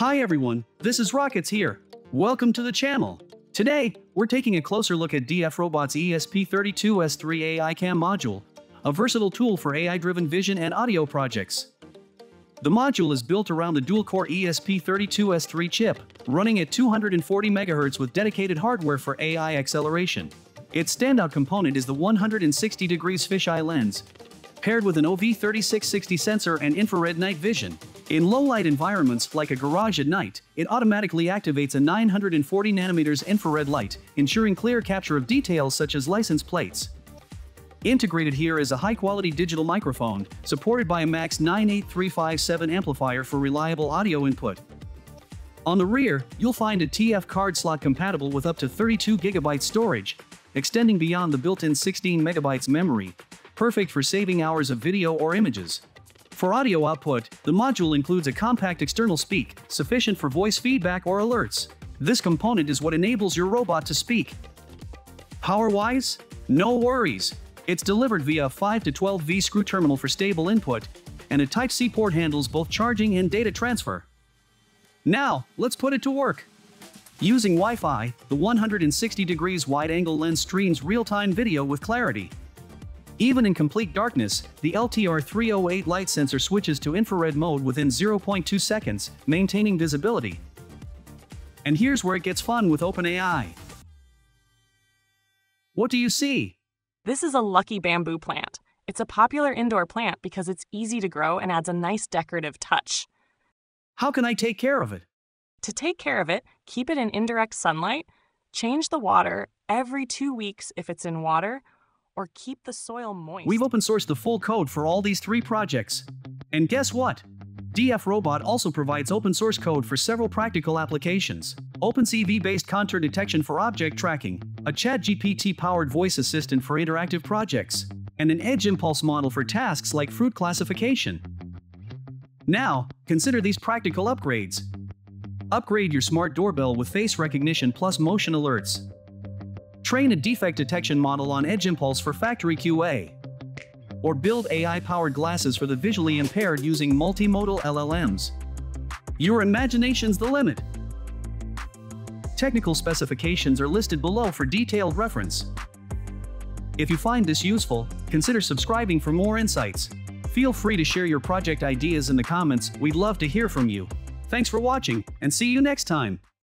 Hi everyone, this is Rockets here. Welcome to the channel. Today, we're taking a closer look at DFRobot's ESP32-S3 AI Cam module, a versatile tool for AI-driven vision and audio projects. The module is built around the dual-core ESP32-S3 chip, running at 240 MHz with dedicated hardware for AI acceleration. Its standout component is the 160 degrees fisheye lens, paired with an OV3660 sensor and infrared night vision. In low-light environments like a garage at night, it automatically activates a 940nm infrared light, ensuring clear capture of details such as license plates. Integrated here is a high-quality digital microphone, supported by a Max 98357 amplifier for reliable audio input. On the rear, you'll find a TF card slot compatible with up to 32GB storage, extending beyond the built-in 16MB memory, perfect for saving hours of video or images. For audio output, the module includes a compact external speak, sufficient for voice feedback or alerts. This component is what enables your robot to speak. Power-wise? No worries. It's delivered via a 5 to 12V screw terminal for stable input, and a Type-C port handles both charging and data transfer. Now, let's put it to work. Using Wi-Fi, the 160 degrees wide-angle lens streams real-time video with clarity. Even in complete darkness, the LTR 308 light sensor switches to infrared mode within 0.2 seconds, maintaining visibility. And here's where it gets fun with OpenAI. What do you see? This is a lucky bamboo plant. It's a popular indoor plant because it's easy to grow and adds a nice decorative touch. How can I take care of it? To take care of it, keep it in indirect sunlight, change the water every 2 weeks if it's in water, or keep the soil moist. We've open sourced the full code for all these three projects. And guess what? DFRobot also provides open source code for several practical applications. OpenCV-based contour detection for object tracking, a ChatGPT-powered voice assistant for interactive projects, and an Edge Impulse model for tasks like fruit classification. Now, consider these practical upgrades. Upgrade your smart doorbell with face recognition plus motion alerts. Train a defect detection model on Edge Impulse for factory QA. Or build AI-powered glasses for the visually impaired using multimodal LLMs. Your imagination's the limit. Technical specifications are listed below for detailed reference. If you find this useful, consider subscribing for more insights. Feel free to share your project ideas in the comments. We'd love to hear from you. Thanks for watching, and see you next time.